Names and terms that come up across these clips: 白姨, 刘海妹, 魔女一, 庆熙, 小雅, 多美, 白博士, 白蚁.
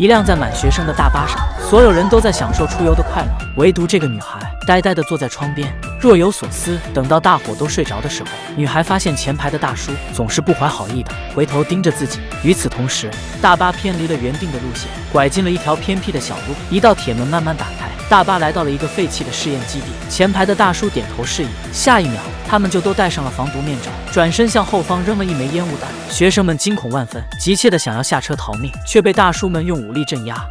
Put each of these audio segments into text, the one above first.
一辆载满学生的大巴上，所有人都在享受出游的快乐，唯独这个女孩呆呆地坐在窗边，若有所思。等到大伙都睡着的时候，女孩发现前排的大叔总是不怀好意的回头盯着自己。与此同时，大巴偏离了原定的路线，拐进了一条偏僻的小路。一道铁门慢慢打开，大巴来到了一个废弃的试验基地。前排的大叔点头示意，下一秒他们就都戴上了防毒面罩，转身向后方扔了一枚烟雾弹。学生们惊恐万分，急切地想要下车逃命，却被大叔们用武力镇压。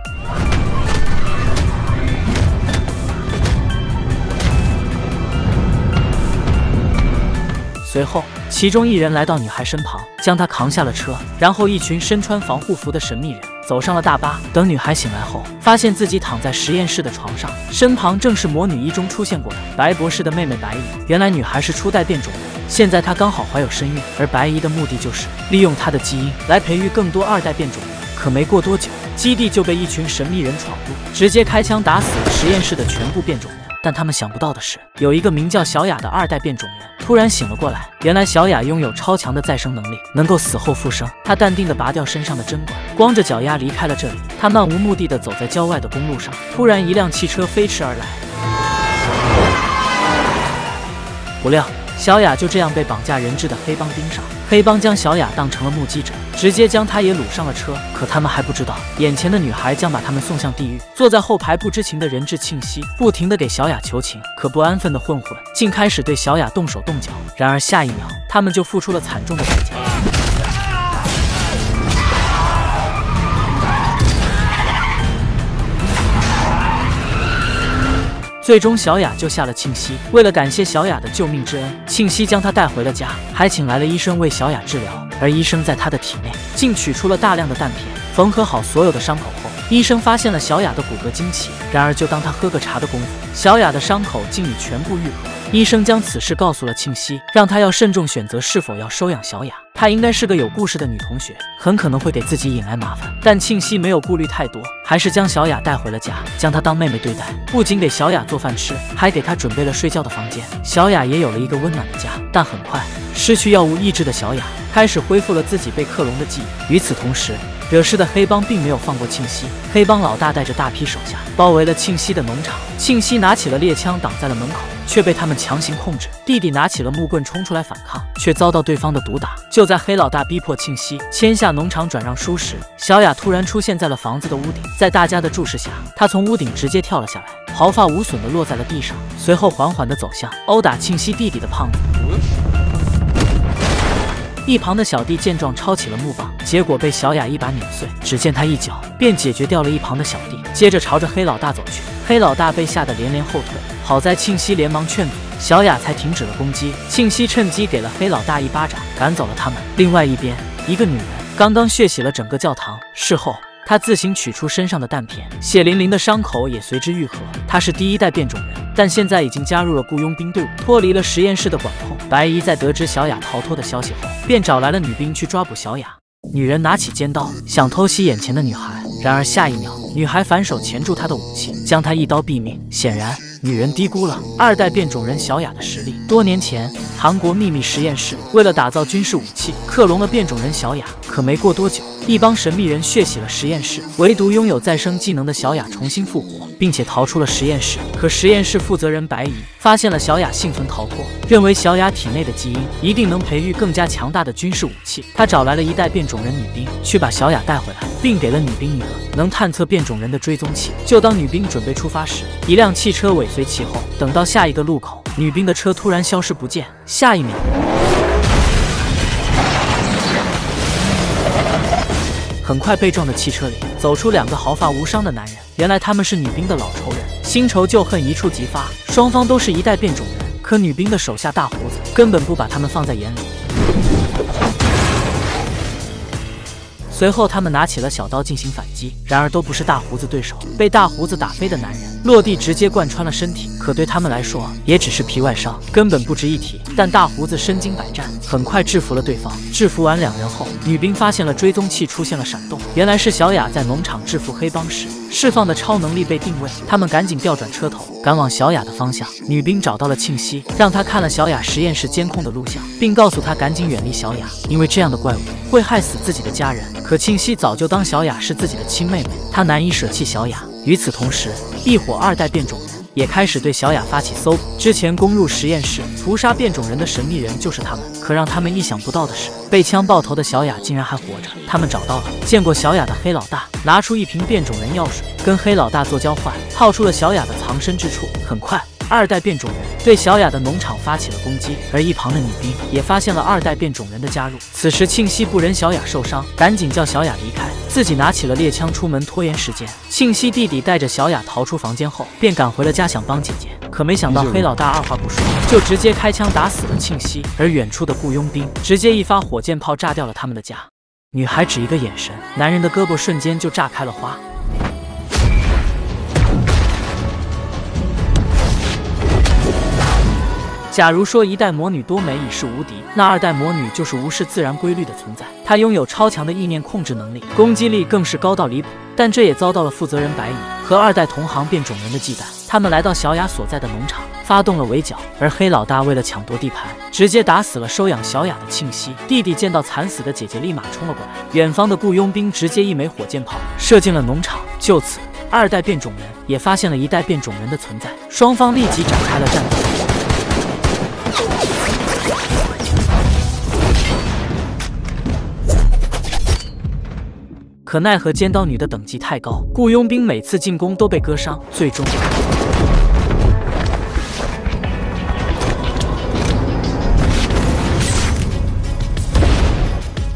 随后，其中一人来到女孩身旁，将她扛下了车。然后，一群身穿防护服的神秘人走上了大巴。等女孩醒来后，发现自己躺在实验室的床上，身旁正是《魔女一》中出现过的白博士的妹妹白姨。原来，女孩是初代变种人，现在她刚好怀有身孕。而白姨的目的就是利用她的基因来培育更多二代变种人。可没过多久，基地就被一群神秘人闯入，直接开枪打死了实验室的全部变种人。 但他们想不到的是，有一个名叫小雅的二代变种人突然醒了过来。原来小雅拥有超强的再生能力，能够死后复生。她淡定地拔掉身上的针管，光着脚丫离开了这里。她漫无目的地走在郊外的公路上，突然一辆汽车飞驰而来。不料，小雅就这样被绑架人质的黑帮盯上，黑帮将小雅当成了目击者，直接将她也掳上了车。可他们还不知道，眼前的女孩将把他们送向地狱。坐在后排不知情的人质庆熙，不停地给小雅求情，可不安分的混混竟开始对小雅动手动脚。然而下一秒，他们就付出了惨重的代价。 最终，小雅救下了庆熙。为了感谢小雅的救命之恩，庆熙将她带回了家，还请来了医生为小雅治疗。而医生在她的体内竟取出了大量的弹片，缝合好所有的伤口后，医生发现了小雅的骨骼惊奇。然而，就当他喝个茶的功夫，小雅的伤口竟已全部愈合。医生将此事告诉了庆熙，让他要慎重选择是否要收养小雅。 她应该是个有故事的女同学，很可能会给自己引来麻烦。但庆熙没有顾虑太多，还是将小雅带回了家，将她当妹妹对待。不仅给小雅做饭吃，还给她准备了睡觉的房间。小雅也有了一个温暖的家。但很快，失去药物抑制的小雅开始恢复了自己被克隆的记忆。与此同时，惹事的黑帮并没有放过庆熙。黑帮老大带着大批手下包围了庆熙的农场。庆熙拿起了猎枪挡在了门口，却被他们强行控制。弟弟拿起了木棍冲出来反抗，却遭到对方的毒打。就 在黑老大逼迫庆熙签下农场转让书时，小雅突然出现在了房子的屋顶。在大家的注视下，她从屋顶直接跳了下来，毫发无损地落在了地上，随后缓缓地走向殴打庆熙弟弟的胖子。一旁的小弟见状抄起了木棒，结果被小雅一把碾碎。只见他一脚便解决掉了一旁的小弟，接着朝着黑老大走去。黑老大被吓得连连后退，好在庆熙连忙劝阻。 小雅才停止了攻击，庆熙趁机给了黑老大一巴掌，赶走了他们。另外一边，一个女人刚刚血洗了整个教堂，事后她自行取出身上的弹片，血淋淋的伤口也随之愈合。她是第一代变种人，但现在已经加入了雇佣兵队伍，脱离了实验室的管控。白姨在得知小雅逃脱的消息后，便找来了女兵去抓捕小雅。女人拿起尖刀，想偷袭眼前的女孩，然而下一秒，女孩反手钳住她的武器，将她一刀毙命。显然， 女人低估了二代变种人小雅的实力。多年前，韩国秘密实验室为了打造军事武器，克隆了变种人小雅。可没过多久，一帮神秘人血洗了实验室，唯独拥有再生技能的小雅重新复活，并且逃出了实验室。可实验室负责人白姨发现了小雅幸存逃脱，认为小雅体内的基因一定能培育更加强大的军事武器。她找来了一代变种人女兵，去把小雅带回来，并给了女兵一个 能探测变种人的追踪器。就当女兵准备出发时，一辆汽车尾随其后。等到下一个路口，女兵的车突然消失不见。下一秒，很快被撞的汽车里走出两个毫发无伤的男人。原来他们是女兵的老仇人，新仇旧恨一触即发。双方都是一代变种人，可女兵的手下大胡子根本不把他们放在眼里。 随后，他们拿起了小刀进行反击，然而都不是大胡子对手。被大胡子打飞的男人落地，直接贯穿了身体。可对他们来说，也只是皮外伤，根本不值一提。但大胡子身经百战，很快制服了对方。制服完两人后，女兵发现了追踪器出现了闪动，原来是小雅在农场制服黑帮时释放的超能力被定位，他们赶紧调转车头，赶往小雅的方向。女兵找到了庆熙，让她看了小雅实验室监控的录像，并告诉她赶紧远离小雅，因为这样的怪物会害死自己的家人。可庆熙早就当小雅是自己的亲妹妹，她难以舍弃小雅。与此同时，异火二代变种人也开始对小雅发起搜捕。之前攻入实验室屠杀变种人的神秘人就是他们。可让他们意想不到的是，被枪爆头的小雅竟然还活着。他们找到了见过小雅的黑老大，拿出一瓶变种人药水，跟黑老大做交换，套出了小雅的藏身之处。很快，二代变种人对小雅的农场发起了攻击，而一旁的女兵也发现了二代变种人的加入。此时，庆熙不忍小雅受伤，赶紧叫小雅离开，自己拿起了猎枪出门拖延时间。庆熙弟弟带着小雅逃出房间后，便赶回了家想帮姐姐。可没想到黑老大二话不说，就直接开枪打死了庆熙，而远处的雇佣兵直接一发火箭炮炸掉了他们的家。女孩只一个眼神，男人的胳膊瞬间就炸开了花。假如说一代魔女多美已是无敌，那二代魔女就是无视自然规律的存在。她拥有超强的意念控制能力，攻击力更是高到离谱。但这也遭到了负责人白蚁和二代同行变种人的忌惮。他们来到小雅所在的农场，发动了围剿。而黑老大为了抢夺地盘，直接打死了收养小雅的庆熙。弟弟见到惨死的姐姐，立马冲了过来。远方的雇佣兵直接一枚火箭炮射进了农场。就此，二代变种人也发现了一代变种人的存在，双方立即展开了战斗。可奈何尖刀女的等级太高，雇佣兵每次进攻都被割伤，最终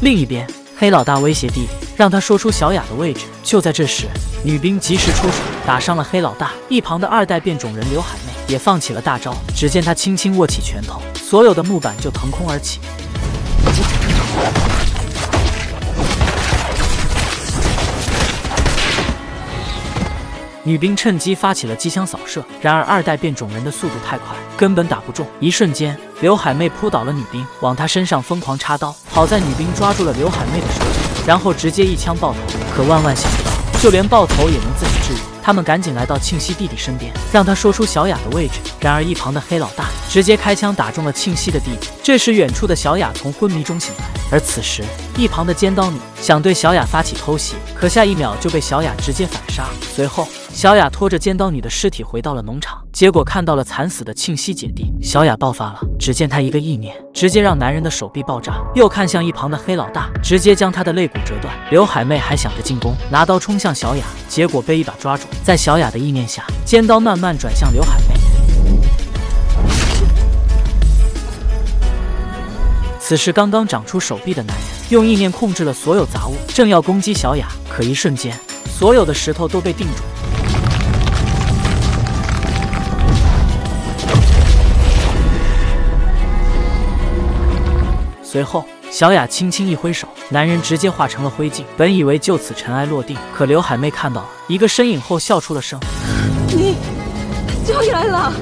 另一边，黑老大威胁弟弟，让他说出小雅的位置。就在这时，女兵及时出手，打伤了黑老大。一旁的二代变种人刘海妹也放起了大招，只见她轻轻握起拳头，所有的木板就腾空而起。女兵趁机发起了机枪扫射，然而二代变种人的速度太快，根本打不中。一瞬间，刘海妹扑倒了女兵，往她身上疯狂插刀。好在女兵抓住了刘海妹的手指，然后直接一枪爆头。可万万想不到，就连爆头也能自己治愈。他们赶紧来到庆熙弟弟身边，让他说出小雅的位置。然而一旁的黑老大直接开枪打中了庆熙的弟弟。这时远处的小雅从昏迷中醒来，而此时一旁的尖刀女想对小雅发起偷袭，可下一秒就被小雅直接反杀。随后小雅拖着尖刀女的尸体回到了农场，结果看到了惨死的庆熙姐弟，小雅爆发了。只见她一个意念，直接让男人的手臂爆炸，又看向一旁的黑老大，直接将他的肋骨折断。刘海妹还想着进攻，拿刀冲向小雅，结果被一把抓住。在小雅的意念下，尖刀慢慢转向刘海妹。此时刚刚长出手臂的男人用意念控制了所有杂物，正要攻击小雅，可一瞬间所有的石头都被定住。随后小雅轻轻一挥手，男人直接化成了灰烬。本以为就此尘埃落定，可刘海妹看到了一个身影后笑出了声：“你终于来了！”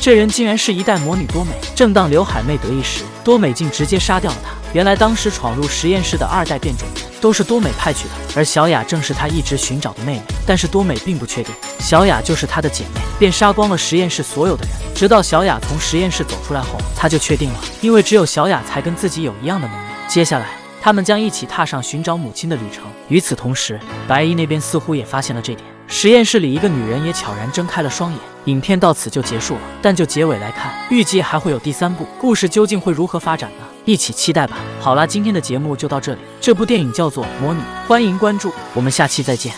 这人竟然是一代魔女多美。正当刘海妹得意时，多美竟直接杀掉了她。原来当时闯入实验室的二代变种人都是多美派去的，而小雅正是她一直寻找的妹妹。但是多美并不确定小雅就是她的姐妹，便杀光了实验室所有的人。直到小雅从实验室走出来后，她就确定了，因为只有小雅才跟自己有一样的能力。接下来他们将一起踏上寻找母亲的旅程。与此同时，白衣那边似乎也发现了这点，实验室里一个女人也悄然睁开了双眼。影片到此就结束了，但就结尾来看，预计还会有第三部，故事究竟会如何发展呢？一起期待吧。好啦，今天的节目就到这里，这部电影叫做《魔女》，欢迎关注，我们下期再见。